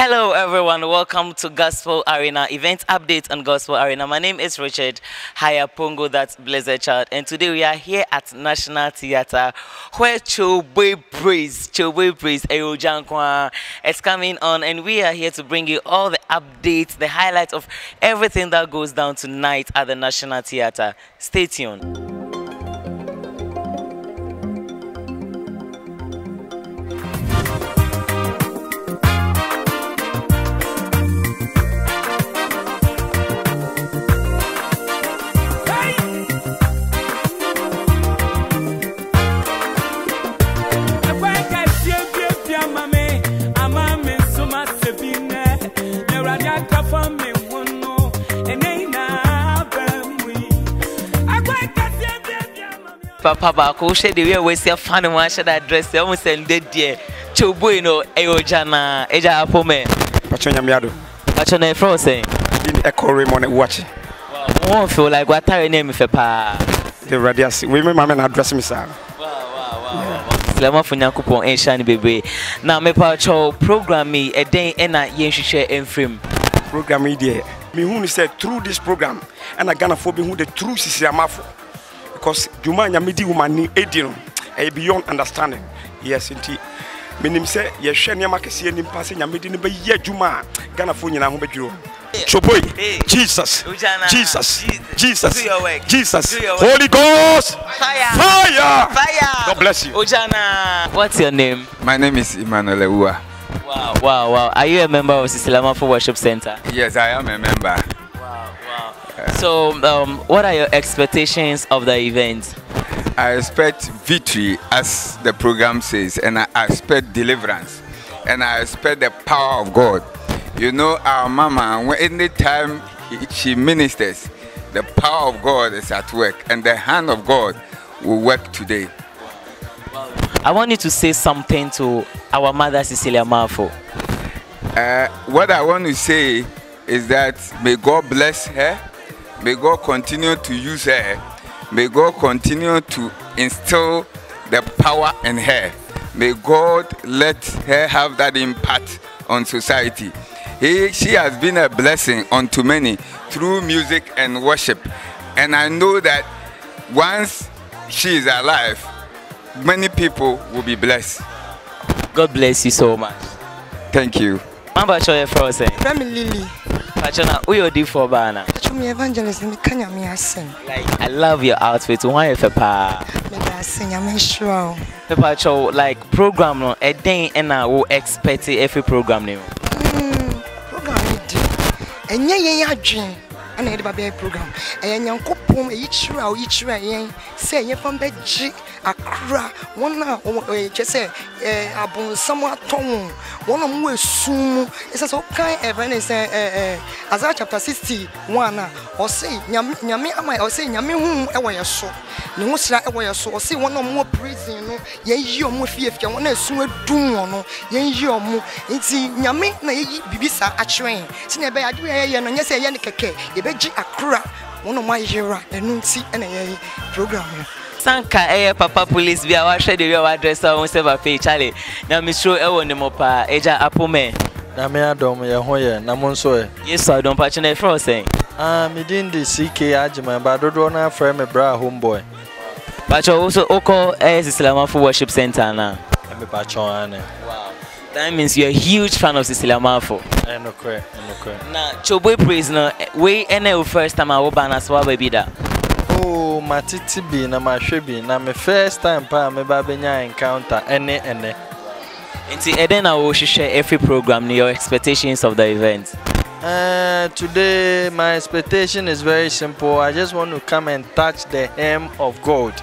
Hello everyone, welcome to Gospel Arena, event update on Gospel Arena. My name is Richard Hayapongo, that's Blizzard Child, and today we are here at National Theatre where Chobe Breeze, Erojankwa is coming on, and we are here to bring you all the updates, the highlights of everything that goes down tonight at the National Theatre. Stay tuned. Papa Bako said the way we see a fan of one should address the almost and dead dear Chobuino, Eojana, Eja Apome, Patronia Miado, Patrona Frozen, in a corremon watch. Won't feel like what I name if a pa. The radius women, mamma, address me, sir. Lama funya kupon enshani bebe. Na me pa cho program me a day and a yen share and frame. Program me dear. Me who said through this program and I gonna for me who the true Cecilia Marfo. Because Juma Yamidi woman need aiding, a beyond understanding. Yes, indeed. Meaning, say, yes, Shania Makasi and passing Yamidi, but yet Juma, Ganafunia, Homejo. Tsooboi, Jesus, Jesus, Jesus, Jesus, Holy Ghost, fire, fire. God bless you. Ojana, what's your name? My name is Emmanuel Ewa. Wow, wow, wow. Are you a member of Sislama for Worship Center? Yes, I am a member. Wow, wow. So, what are your expectations of the event? I expect victory, as the program says, and I expect deliverance, and I expect the power of God. You know, our mama, any time she ministers, the power of God is at work, and the hand of God will work today. Well, I want you to say something to our mother, Cecilia Marfo. What I want to say is that may God bless her. May God continue to use her. May God continue to instill the power in her. May God let her have that impact on society. She has been a blessing unto many through music and worship. And I know that once she is alive, many people will be blessed. God bless you so much. Thank you. Like, I love your outfit. Why like program no a day and I will expect every program name. And yeah, dream. And I had a program. And young couple each row, say you from bed a cra 1 hour just say somewhat tone. One of them soon it says okay evidence as chapter 61 or say nyame amai or say nyame hu ewa ye so ne wo sira ewa ye so or say one of more prison no ye yi omo fiefia one asun adun no ye yi omo nti nyame na ye bibisa atwen se na be adu ye no nyese ye ne keke ye be ji akura one of my era enunti na ye program Sanka, Papa Police, we are shared the real address on Seva Page. Charlie, now, Miss Roe, Ewanimopa, Eja Apome. Namia Dom, Yahoya, Namonso. Yes, sir, don't patch any frozen. I'm within the CK Ajima, but I don't know from a bra homeboy. But you also Oko as Sislama for Worship Center now. I'm a Pachoane. Wow. That means you're a huge fan of Cecilia Marfo. I know, correct. Now, Chobe Breeze, we any first time I will ban as well, baby. Oh, my titi be na my shabi na my first time pa me babenya encounter ene. Inti Eden I will share every program your expectations of the event. Today my expectation is very simple. I just want to come and touch the hem of God.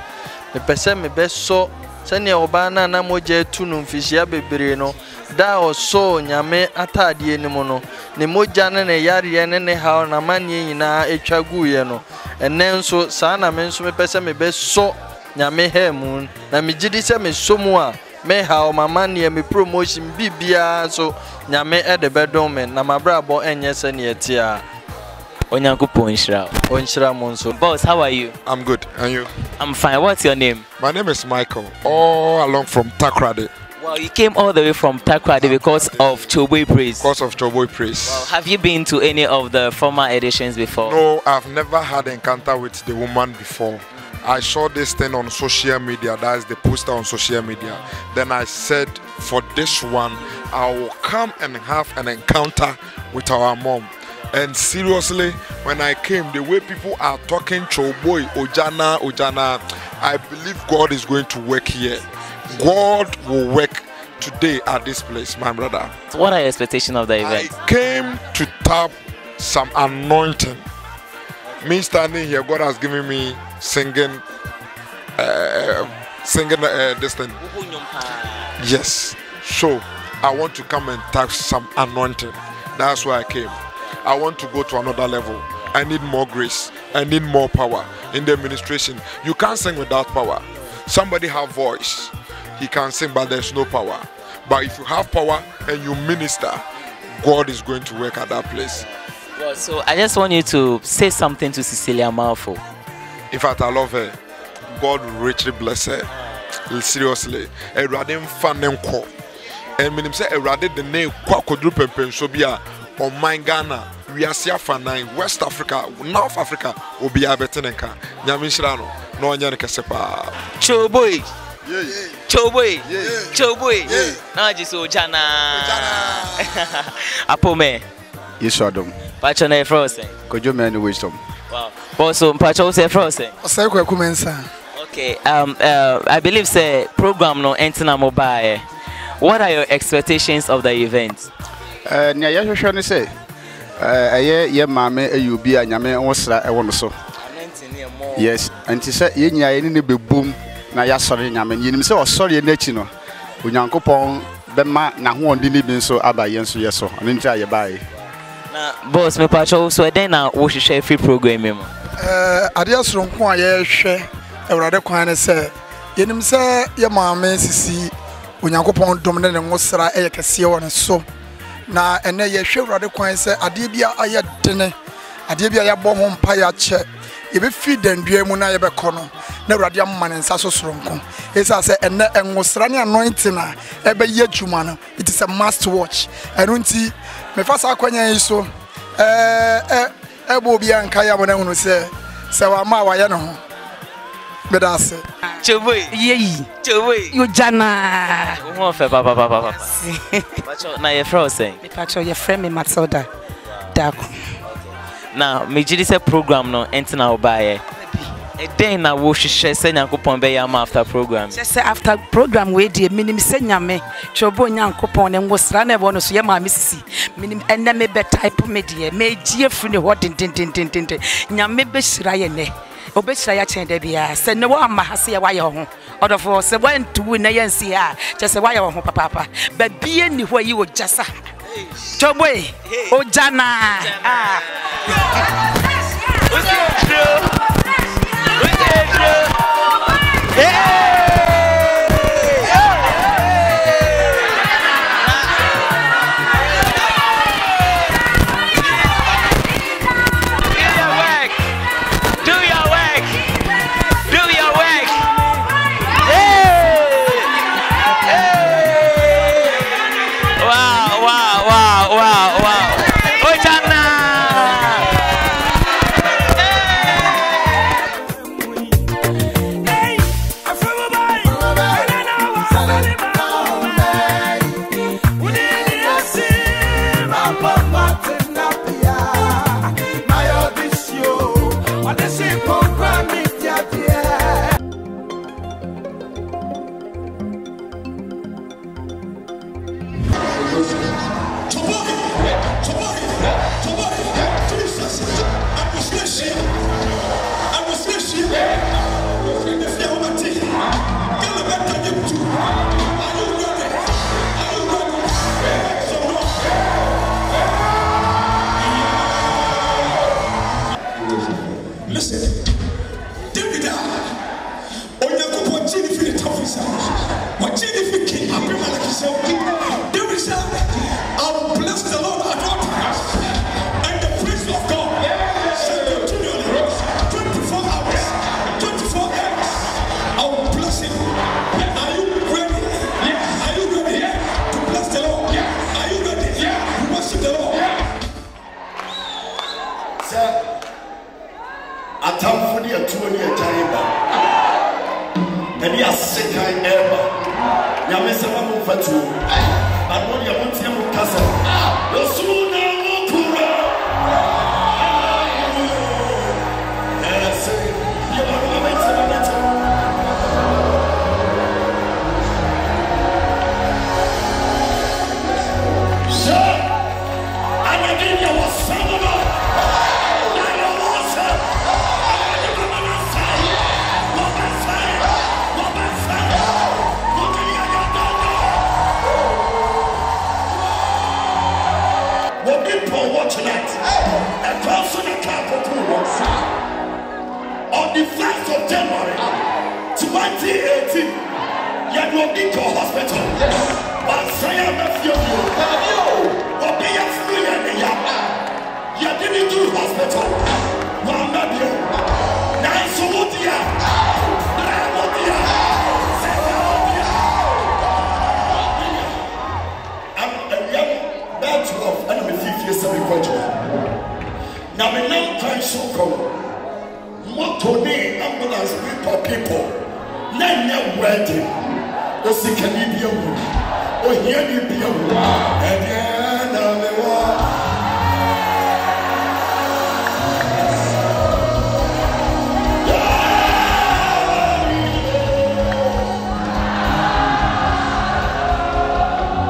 The person me best so send your bana na moje tunum fishia bebere no da o so nyame atade ni mu no ne moja ne ne yare ne ne hawo na manye nyina etwa guye no. And then so sana menso me pese me be so nyame hemu na me gidi se me somu a me ha o mama ne me promotion bibia so nyame e de bedon me na mabrabo enye se ne etia onyankopon hira monso. Boss, how are you? I'm good, and you? I'm fine. What's your name? My name is Michael, all along from Takoradi. Wow, you came all the way from Takoradi because of Chobe Breeze. Because of Tsooboi Praise. Wow. Have you been to any of the former editions before? No, I've never had encounter with the woman before. I saw this thing on social media, that is the poster on social media. Then I said, for this one, I will come and have an encounter with our mom. And seriously, when I came, the way people are talking Tsooboi, Ojana, Ojana, I believe God is going to work here. God will work today at this place, my brother. So what are your expectations of the event? I came to tap some anointing. Me standing here, God has given me singing, this thing. Yes. So I want to come and tap some anointing. That's why I came. I want to go to another level. I need more grace. I need more power in the administration. You can't sing without power. Somebody have voice. He can sing, but there's no power. But if you have power and you minister, God is going to work at that place. So I just want you to say something to Cecilia Marfo. In fact, I love her. God richly bless her. Seriously. We are Siafana, West Africa, North Africa, Obia Beteneka, Nyamishirano, no Yankasepa. Tsooboi! Tsooboi! Tsooboi! Najiso Jana! Apome! Yes, Adam. Pachona Frozen. Could you many wisdom? Wow. Also, Pachose Frozen. Okay, I believe the program no Entina Mobile. What are your expectations of the event? Say. Ye mame ayubi anyame wosra ewono so yes anti se ye nyae ne bebum na ya sori nyame yinim se osori na chi no onyankopon be ma na hoonde ni bi so abaye nso ye so anti aye bae na boss me pacho so den na wo hwehwe free program me mo ade asoro nko a ye hwe ewrade kwan ne se yinim se ye mame sisi onyankopon dom ne wosra eye kese wono so na ene ye hwe urade kwan se ade bia aye dene ade bia ya bo ho mpa ya che ye be fi dandua mu na ye be kono na urade amma ne nsa sosoro nko esa se ene enwosra ne anointing na ebe ye juma no it is a must watch erunti me fa sa akwanya yi so ebo bia nka ya bo na hunu se wa ma wa ye no ho be da se Tsooboi yeyi Tsooboi yo jana wo fe papa pacho na ye frozen me pacho ye frame me matsoda dark na me jidi se program no enti na obaye e den na wo hwehwe se nyankopon be ya ma after program se after program we die minim se nyame Tsooboi nyankopon ne ngosra na be no so ye ma me sisi minim enne me be type me die me jie fru ne ho din nyame be hira ye ne obesira ya chende bia se ne wa mahase ya wa ye ho odofo se wan tu na ye nsi a che se wa ye ho papa ba bia ni ho yi wo jasa Tsooboi o jana ah are sick, ever. You are missing one over two. But when you want him to castle, you're soon now. Yes, you are going to be better. So, I'm a video of someone. Tonight, a person in Capricorn on the 5th of January, 2018, you will be to hospital. But say I'm a few of you, or be a few and you didn't do hospital. Well, not you. Now, so what do now we now try so come. What to me ambulance people. Now you're waiting. Oh, see can you be a woman? Oh, here you be a woman. And then I'm a woman.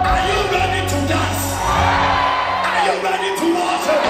Are you ready to dance? Are you ready to worship?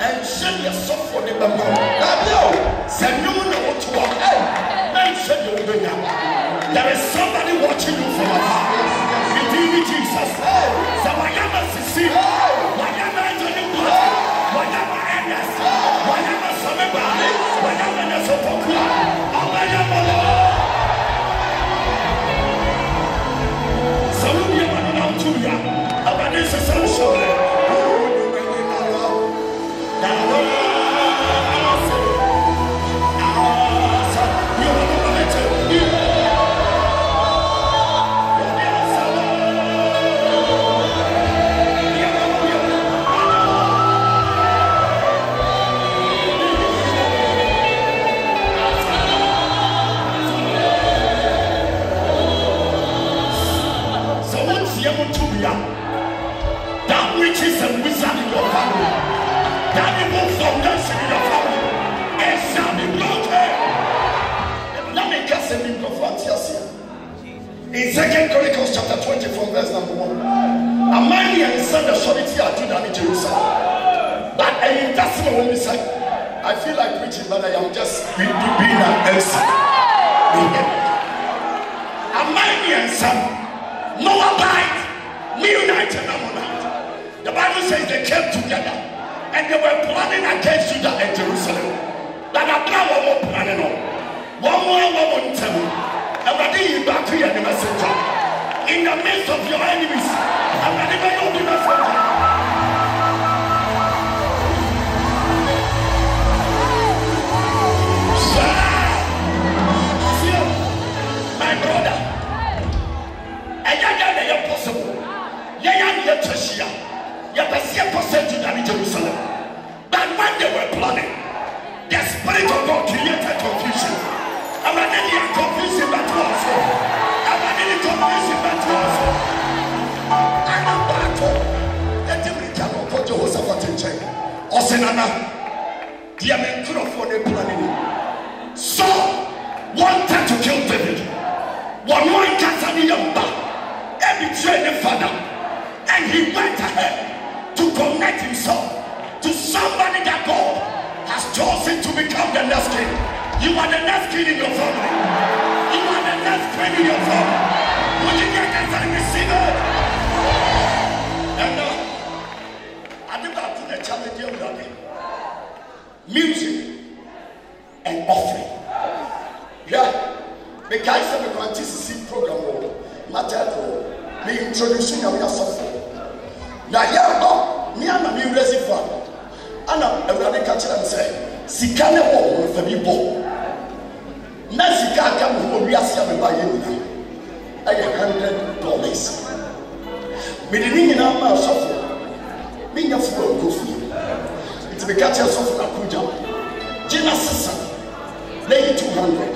and send yourself for the Bible. Send you want to walk and send you. There is somebody watching you from afar. If you need Jesus, Samayama Sisi, Wayama Antonio, Wayama Andas, Wayama Samebali, Wayama Nasopokwa, Amayama Lord. Salud Yaman now to ya, Abanis is also. In 2 Chronicles chapter 24, verse number 1, Amaliah is the solidity of Judah in Jerusalem. But that's the one we said. I feel like preaching, but I am just being an answer. Amaliah is Moabite, reunited Ammonite. The Bible says they came together and they were planning against Judah and Jerusalem. But I can't one more planning on. One more. Everybody is back here in the messenger. In the midst of your enemies, everybody will know the messenger. My brother, I am possible. I am your treasure. You have a percent in Jerusalem. But when they were planning, the Spirit of God created confusion. I'm not going to confuse him at once. I'm not going to confuse him at once. I'm not battle. Let him return on for Jehoshaphat in check. Osinana, the American for the planet. So, wanted to kill David. One more in Casania back and betrayed the father. And he went ahead to connect himself to somebody that God has chosen to become the next king. You are the next kid in your family. You are the next kid in your family. Would you get that and receive it? And now, I think I'll put the challenge here with music and offering. Yeah. Because I'm a grantee CC program. My dad, me introducing you as a fool. Now, yeah, me and I'm raising fund. And I'm going to catch it and say, Sikane Bo, with a people. Nazika can hold Yasia by you. $100. Meaning in our mouth, suffer. Meaning a fool, go for you. It's the catcher of Akuja. Genesis, lay 200.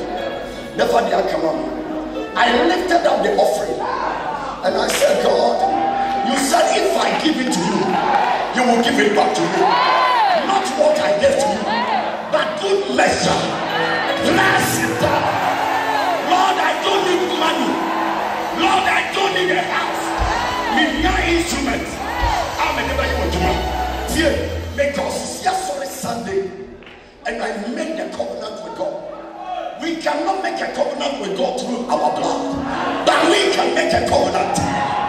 Never the Akamama. I lifted up the offering and I said, God, you said if I give it to you, you will give it back to me. Not what I gave to you, but good measure. Bless it down. Lord, I don't need money. Lord, I don't need a house. Need no instrument. I'm a neighbor you want to know. Dear, because yesterday Sunday, and I made a covenant with God. We cannot make a covenant with God through our blood, but we can make a covenant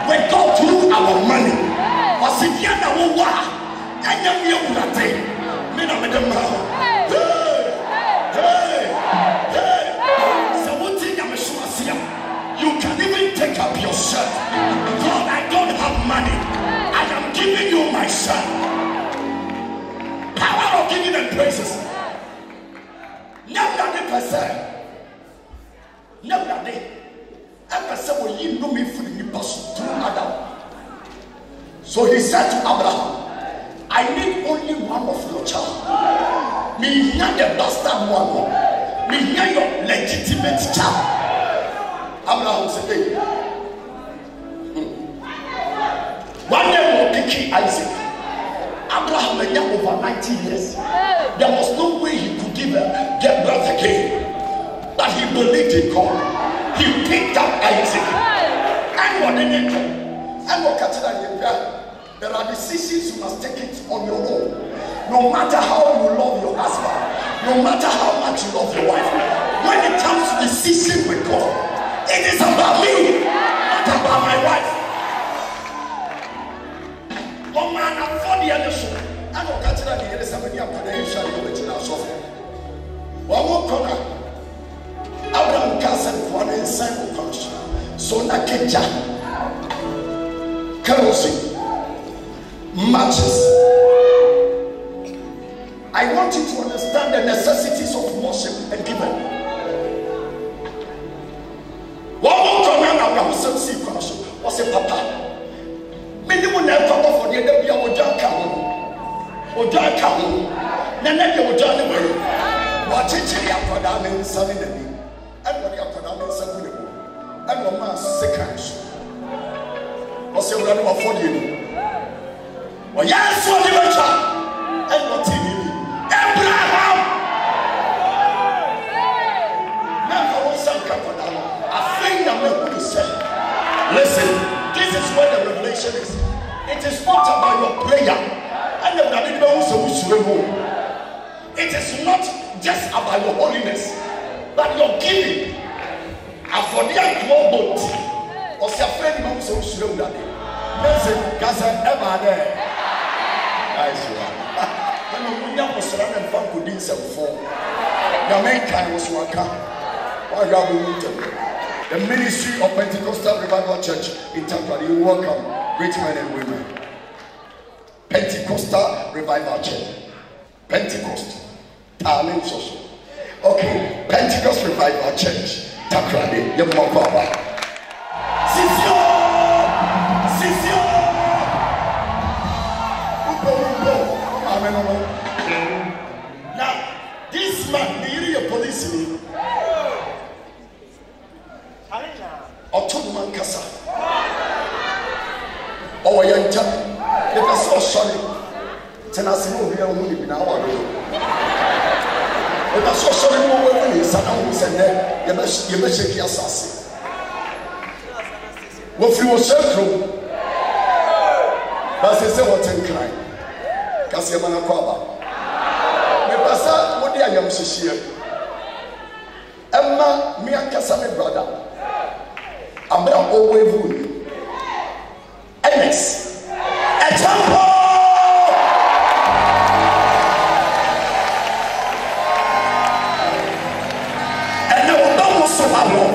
with God through our money. But if you know what, I am here with a thing. Me no me dem now. You can even take up your shirt. God, I don't have money. I am giving you my shirt. Power of giving and praises. Never the person. Never the ever said you know me for the person through Adam. So he said to Abraham, I need only one of your child. Me hear the bastard one. Me hear your legitimate child. Abraham said, hey. One day we'll pick Isaac. Abraham had over 90 years. There was no way he could give get birth again. But he believed in God. He picked up Isaac. And what did he do? And what Katina did, there are decisions you must take it on your own. No matter how you love your husband, no matter how much you love your wife, when it comes to the decision with God, it is about me, not about my wife. Oh man, I'm for the election. I don't catch that the election when you have to shall you be to suffer. One more corner. I don't cast it for an inside function. So na keja. Kerosene. Matches. I want you to understand the necessities of worship and giving. One more command of the Hussein Commission was a papa. Minimum papa for the other Ojankwa. Ojankwa. Then they will join the way. What is the Apadam in Sunday? And what the Apadam in Sunday? And what man's second? What's your running for you? Well, yes, what the matter? And what TV? Abraham! Now, I think I'm going to say, listen, this is where the revelation is. It is not about your prayer. It is not just about your holiness, but your giving. And for the global team, or your friend, listen, because I'm ever there. Nice one. The ministry of Pentecostal Revival Church in Takoradi. You welcome great men and women. Pentecostal Revival Church. Pentecost. Okay. Pentecost Revival Church. Takoradi. You welcome. Now, this man, the area of policeman, Ottoman Casa, or Yanta, the person sorry, Tenasimo, we are only in our room. The person sorry, no one is announcing there, the Meshiki assassin. What you will serve through, that's the same what's in crime. Kasiamana Kwaba. Mepasa wodi ayam sisiye. Emma mi akasa me brother. Abra owevu. Alex. Etampo. And no double so abo.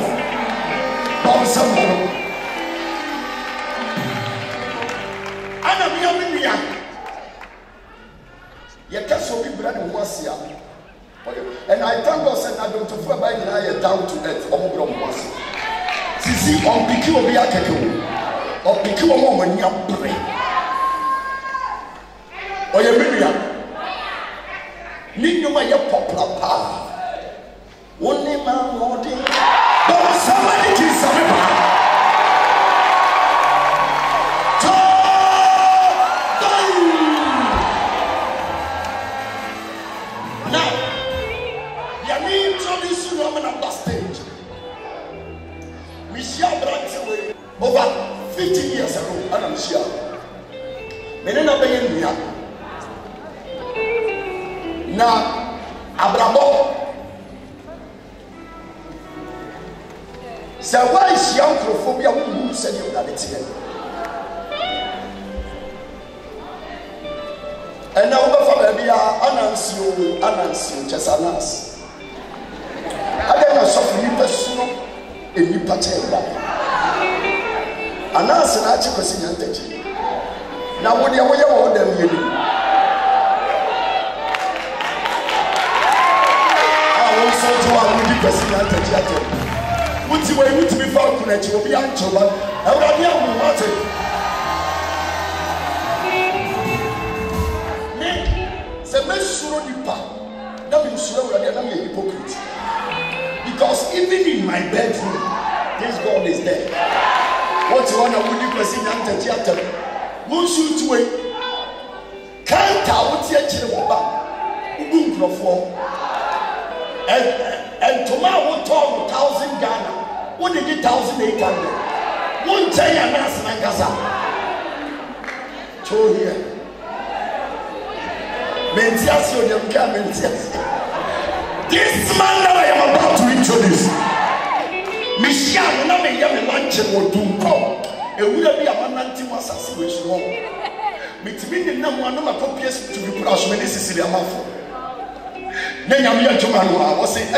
Bonsamo. Ana mi amia. And I thank God said I don't feel by the down to earth Sisi on Pikiobia Keko or Pikioma when you pray. Or your Miriam Ninuma your popular power. Only man wanting somebody to survive. Over 50 years ago, and I'm sure. Now, Abraham said, why is young phobia who said you got it here? And now, over Fabia, announce you, just announce. I don't know something you personal in you particular. And now, so I check us in your attention. Now, what do you want them to do? I want so to have a person in your attention. What's the way to be found that you will be out of? I want you to watch it. Make the best sure you pass. That means sure that I'm a hypocrite. Because even in my bedroom, this God is there. What you want to do is in the theater. Monsieur Tue, can't out yet in the back. And tomorrow, 1,000 Ghana. What did 1,800? One day, and that's my Gaza. Two here. This man that I am about to introduce, Michelle, now me yam lunch and will do come. It would be a man anti-was assassination. Between the number one of copies to be crushed, many Cecilia Marfo. Then I'm here to man who I was saying,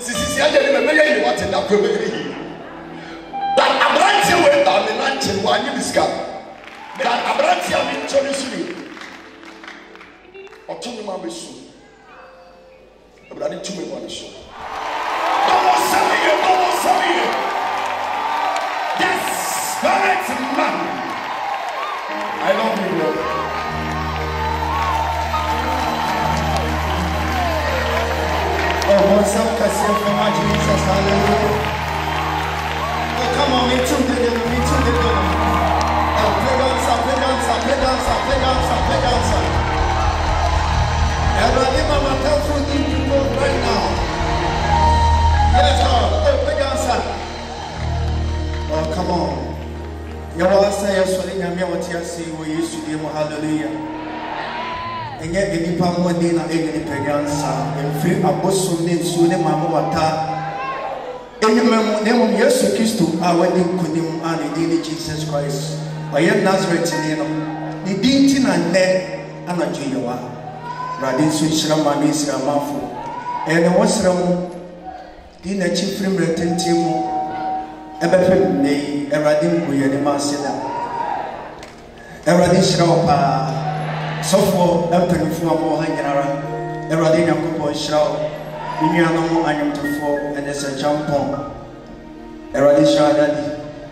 Cecilia, you want in that probably. But Abrantia went down the lunch and one you discovered. But Abrantia introduced me. But I didn't too many one show. Almost a year. Yes, correct man. I love you, Lord. Oh, what's up, Cassia? For my Jesus, hallelujah. Oh, come on, me too, the devil. I'll play dance. Everybody, Mama, tell you people right now. Yes, God. Oh, come on. You all say, we used to give hallelujah. And yet, any power in any pregnancy, and free a bosom in Sunday, Mamma Wata. Any memorial, yes, Christ to our wedding, Kunim, and the Jesus Christ. By your Nazareth, the Dintin and Ned, and a Jew. Radin Switchra Mami Sramafu. And I was wrong. Dinner chief from Retin Timo. Everything they Eradim Guya de Marcella. Eradin Shropa. So for Emperor for Hangara. Eradin Akupo Shroud. Uniano Anum to four and as a jump on. Eradin Shadadi.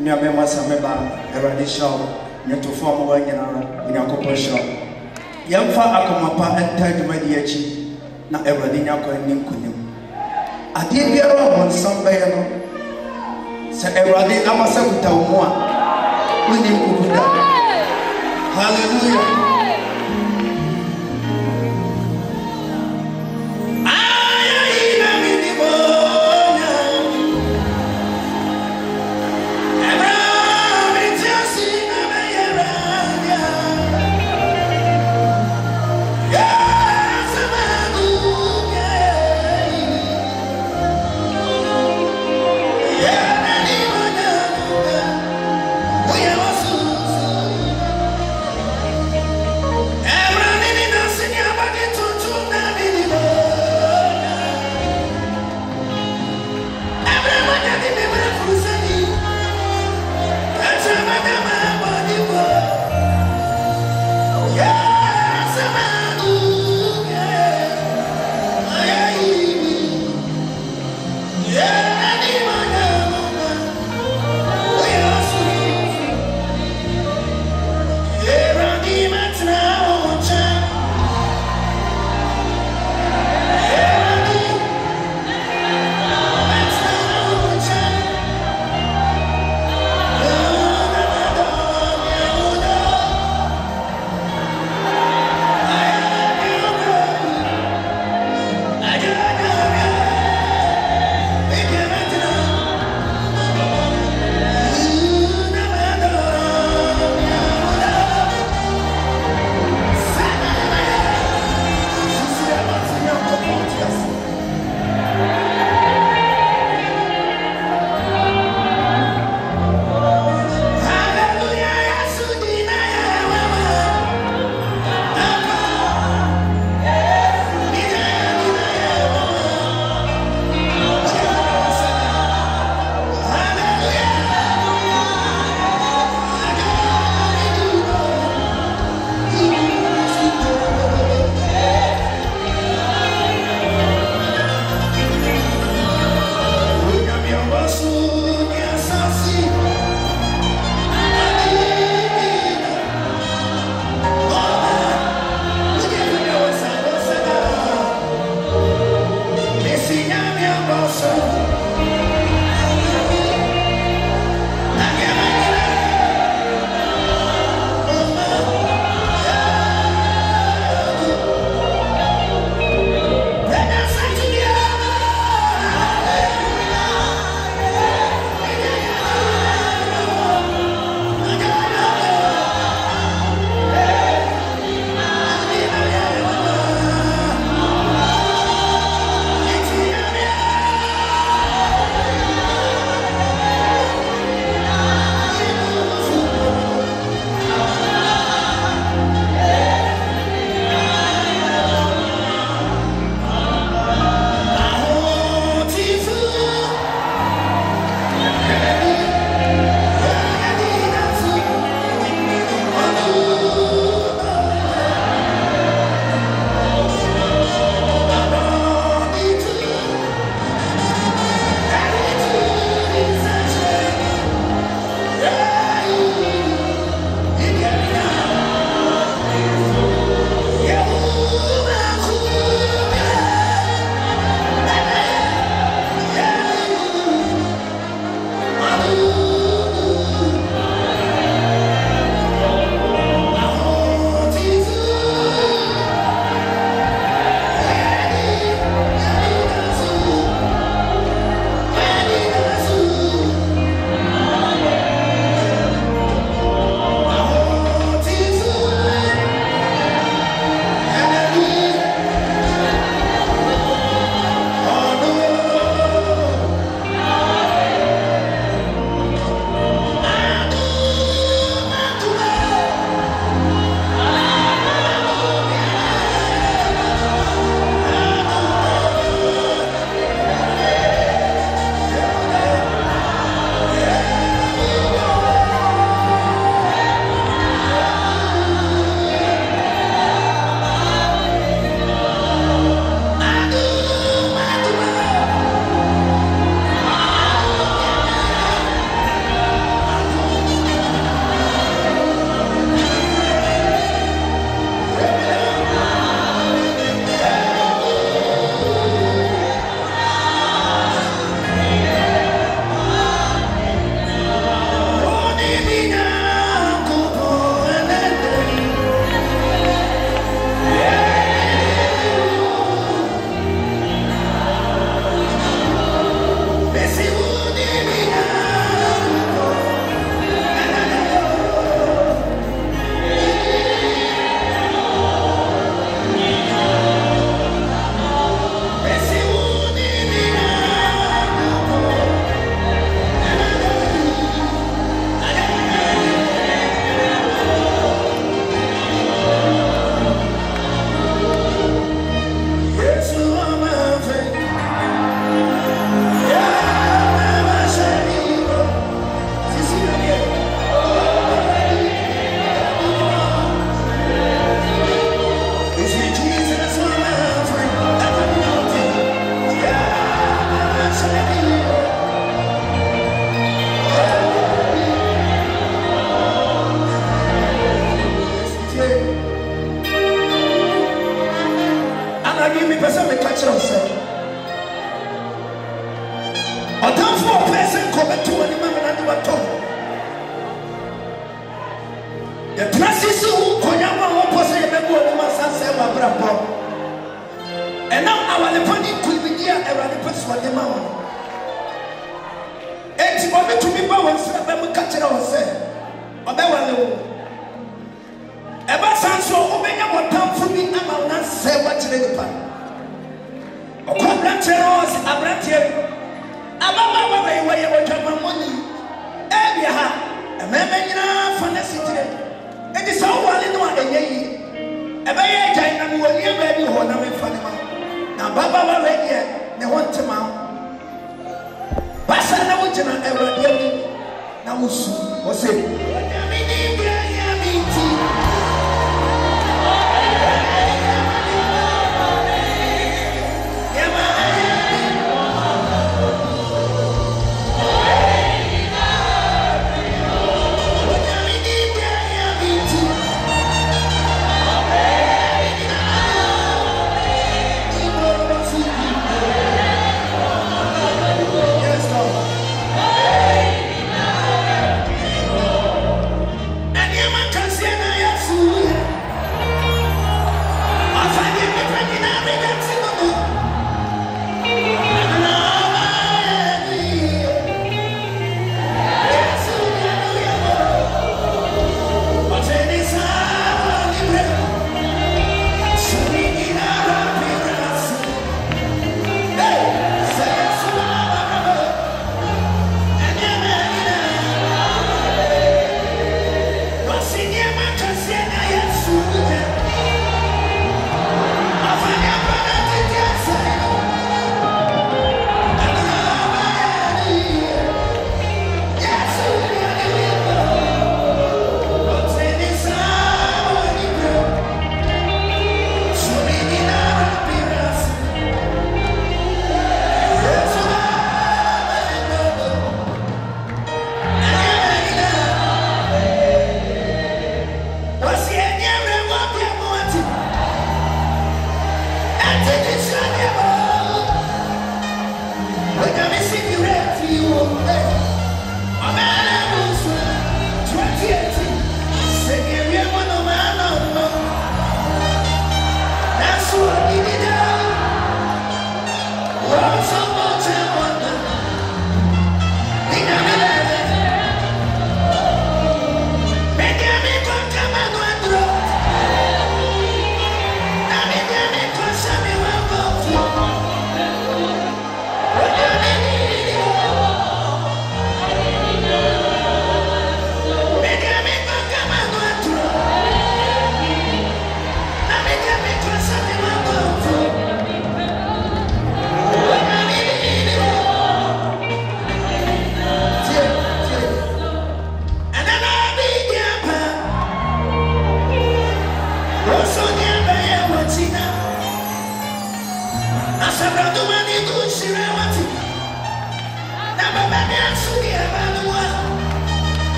Uniamema Sameba. Eradin Shroud. Not to form Wangara. Uniakupo Shroud. Yamfa akomapa enter the mediachi na Eradina Konim Kunim. I did be around somebody. Say Eradin Amasakuta Moa. We didn't go down. Hallelujah.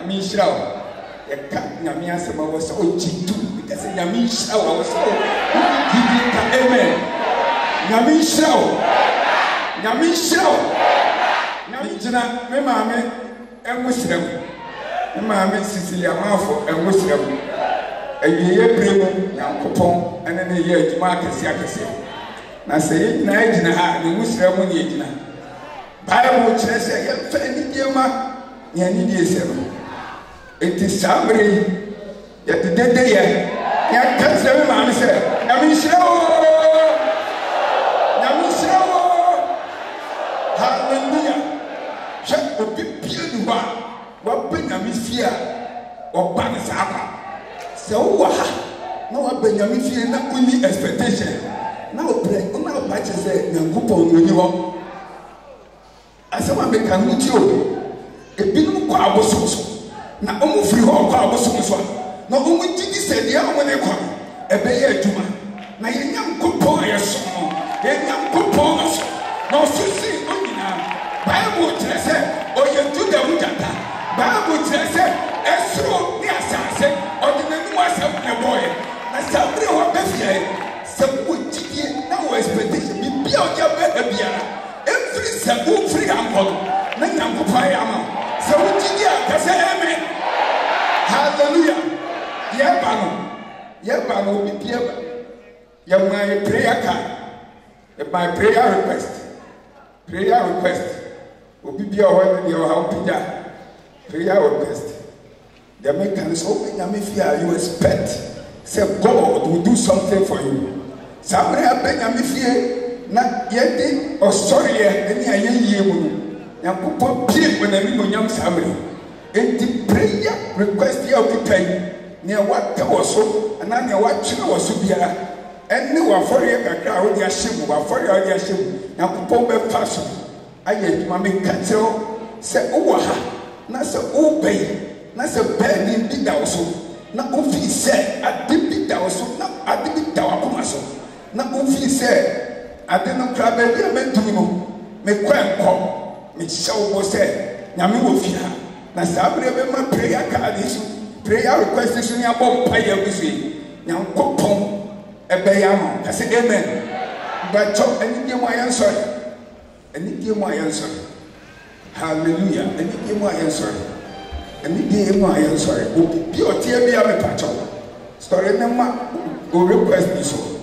Yamishawa. Yamiasama was so G2. That's a Yamishawa was so. Amen. Yamishawa. Yamishawa. Yamijana, my mammy, a Muslim. My mammy, Cecilia Marfo, a Muslim. A year premium, Yankopon, and then a year to market Yakasi. I say, Nigel, the Muslim Munigina. Bible church, I friend Yama, it is somebody that the dead day. I said, hallelujah. Shut the big pill one. What Benjamin fear or Banasaka. So, no, what Benjamin fear, not only expectation. Now, play on our patches, and go on when you want. As someone make a new job, a big crowd was also. Now, only free home crowd was also. Now, only Jiggy said, the other one they come, a bayer Juma. Now, you young good boy, a song, a young good boy. Now, Susie, Bible dresser, or you do the Mujata. Bible dresser, a stroke, the assassin, or the man was a boy. Now, somebody who are better, some would Jiggy, no expectation, be beyond your better. Every single free uncle, so amen. Hallelujah. Yabano, my prayer card, my prayer request, will be your helping prayer request. The Americans open and if you expect, say God will do something for you. Somebody happened and if you. Not yet, or sorry, any idea you put people when I'm young family. And the prayer request the occupy near what there was so, and I know what you was to be at. And no one for you, a crowd, your ship, or for your ship, now put a person. I get Mammy Catro, say, oh, not so obey, not so bad in the house. Not if he said, I did it also, not I did it also. Not if he said, I didn't cry, baby. I meant to make quite come. Make show was said, Namufia. That's how I remember prayer card issue. Prayer request is in your own prayer with me. Now, Copon, a bayam. I said, amen. But talk and give my answer. And give my answer. Hallelujah. And give my answer. And give my answer. Your tear me a patron. Story number will request me so.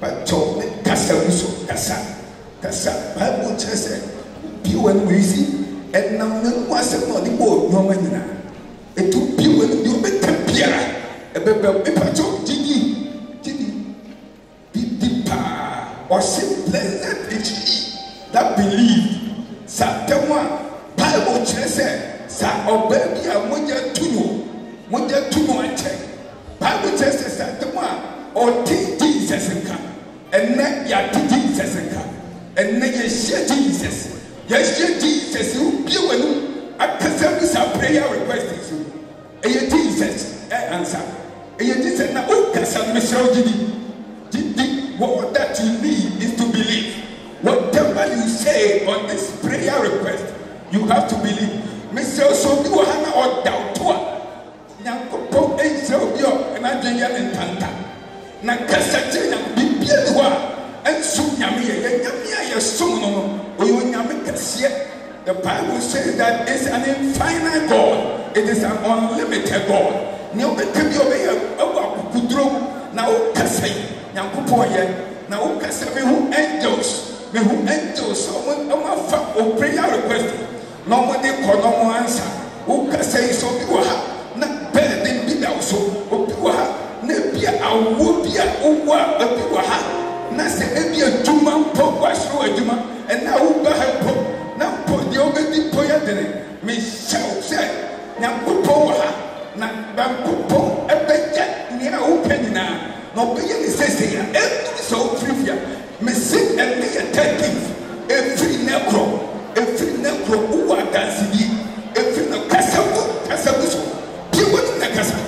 But talk. Casaluso, Casa, Bible chess, pew and wheezy, and now no one said, no, the board, no man. It took pew and you met Tampia, a paper joke, Didi, or simply let it that believe. Satama, Bible chess, Sa Obabia, Moja Tuno, and check. Bible chess, Satama, or Jesus and come. And then you Jesus and then you share Jesus. You share Jesus. You be when I can service our prayer request. And you Jesus answer. And you Jesus now can service your duty. What that you need is to believe. Whatever you say on this prayer request, you have to believe. Mr. So you have no doubt to it. Now go and you and I do and tanta. Now can and soon, the Bible says that it's an infinite God, it is an unlimited God. Now, angels, someone, a prayer request. Nobody call no answer. Who can say so? You are not better than me, also. You are. Nebia awobia owa abiwa ha na se ebia duma mpokwa so aduma na oba help na podi obedi poya dene me shout say na kupo ha na bankupo ebeje ni na openina na obeje ni sese ya edu so frivia me sit and be attentive every necro owa dansidi every no kasabu so piwo na kasabu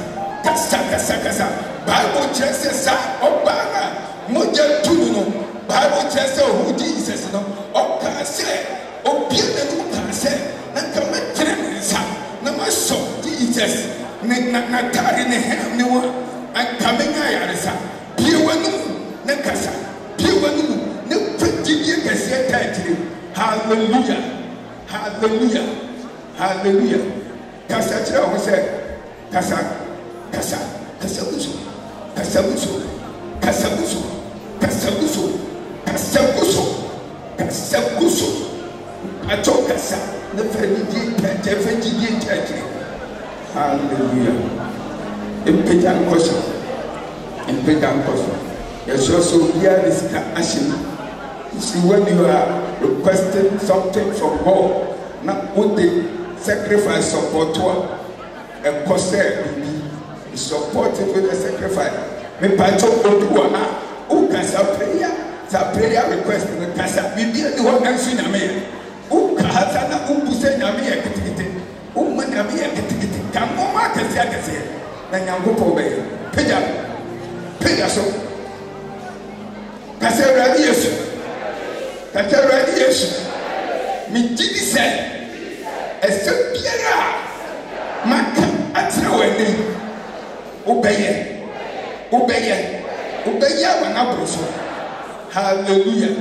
Sakasa, Bible churches are Obama, Moja Tuno, Bible churches who Jesus, no, or Cassa, or Pierre, who Cassa, and come at Tremens, no, my son. Hallelujah. Hallelujah. Hallelujah. Kasa chira ho se kasa Atokasa, the French church. Hallelujah. In Pentecostal. Yes, also here is Ashima. You see, when you are requesting something from God, not only sacrifice support and cause be supported with a sacrifice. Me pato oduwa, who can sa prayer request in the casa? We be the one answer in America. Ukahazana Ubusenamia Kitikiti, Umanamia Kitikiti, Kamoma Kasiakasi, Nanyangupo Bay, Pegaso, Takoradi, Mitini said, Estupiera, Maka Atrawene, Obeya, Wanabuso, Hallelujah.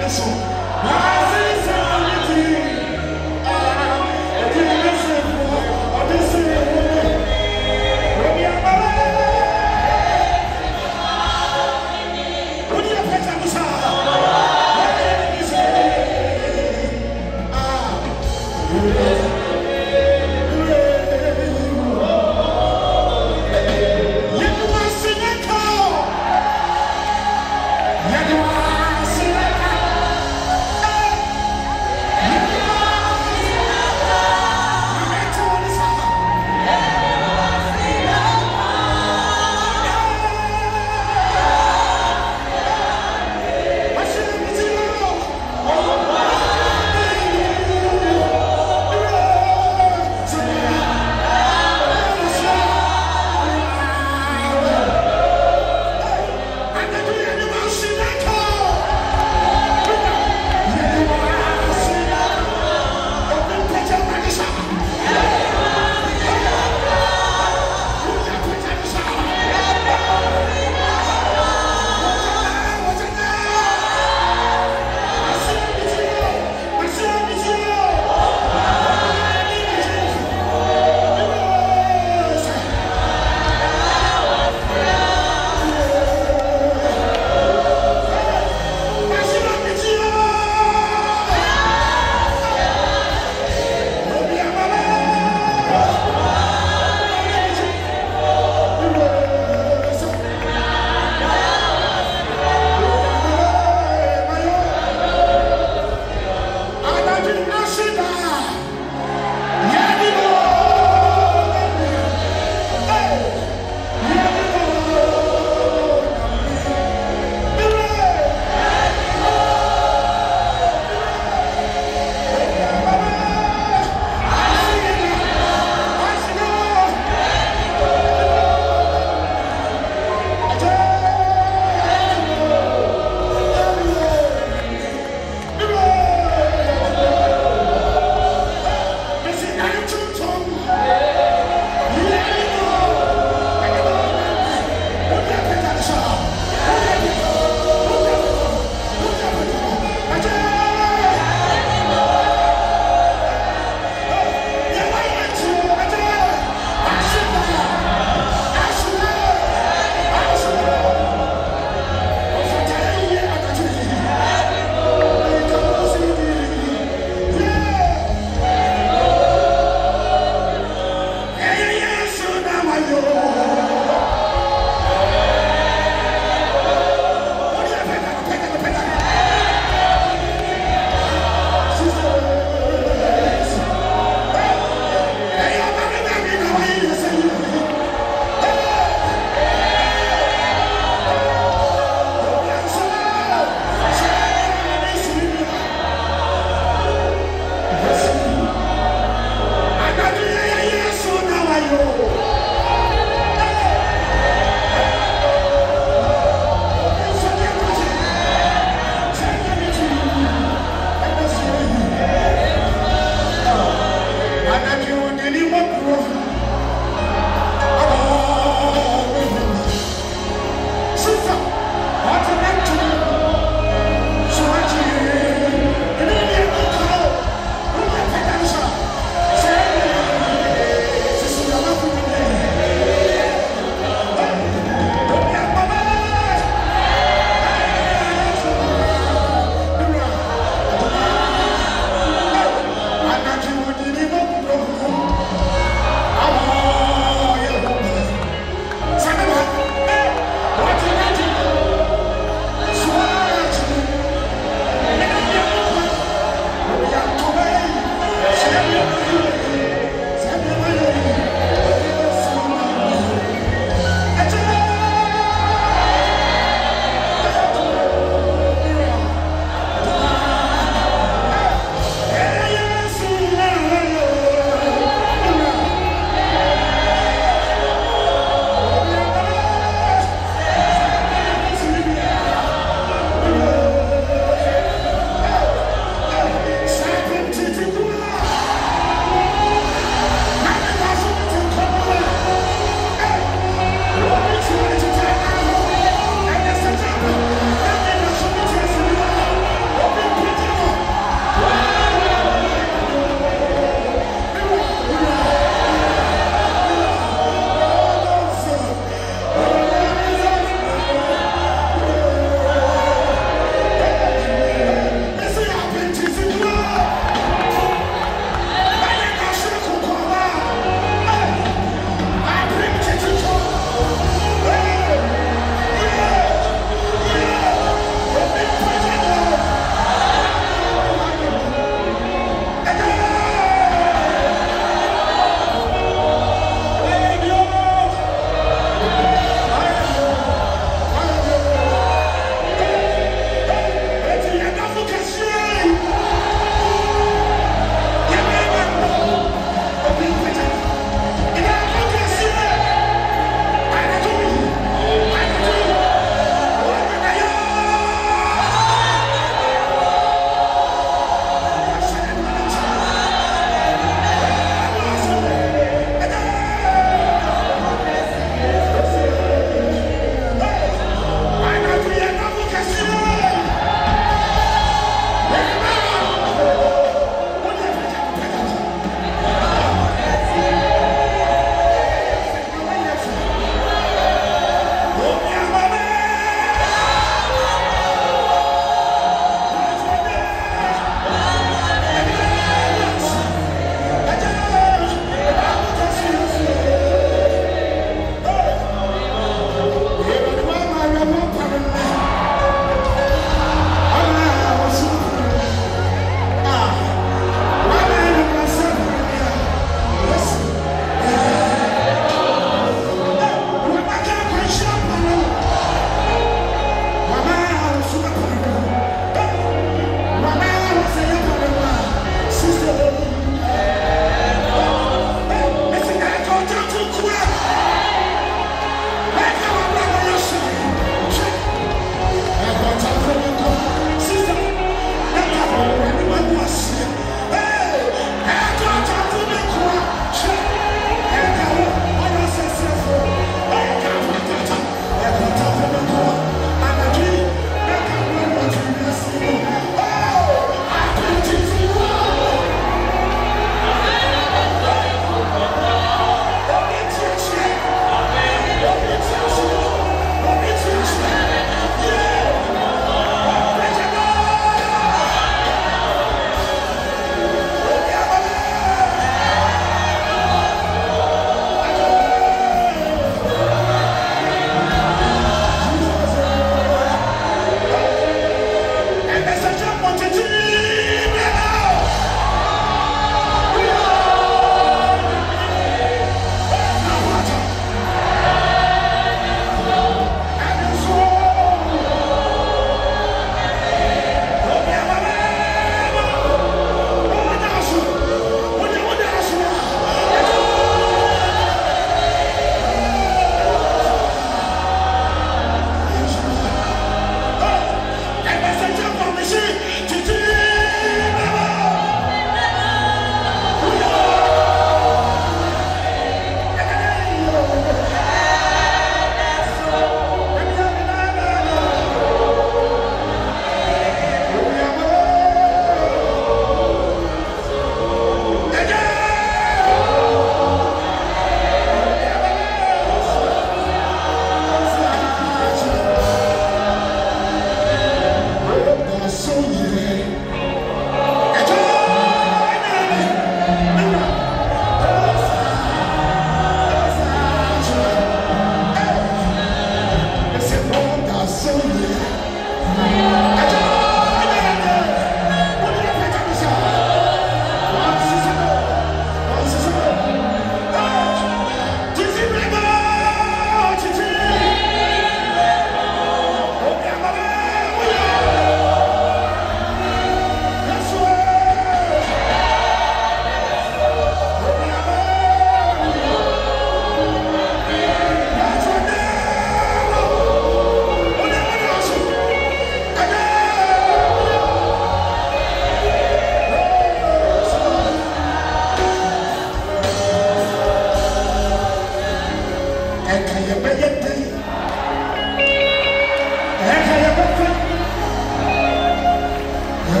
I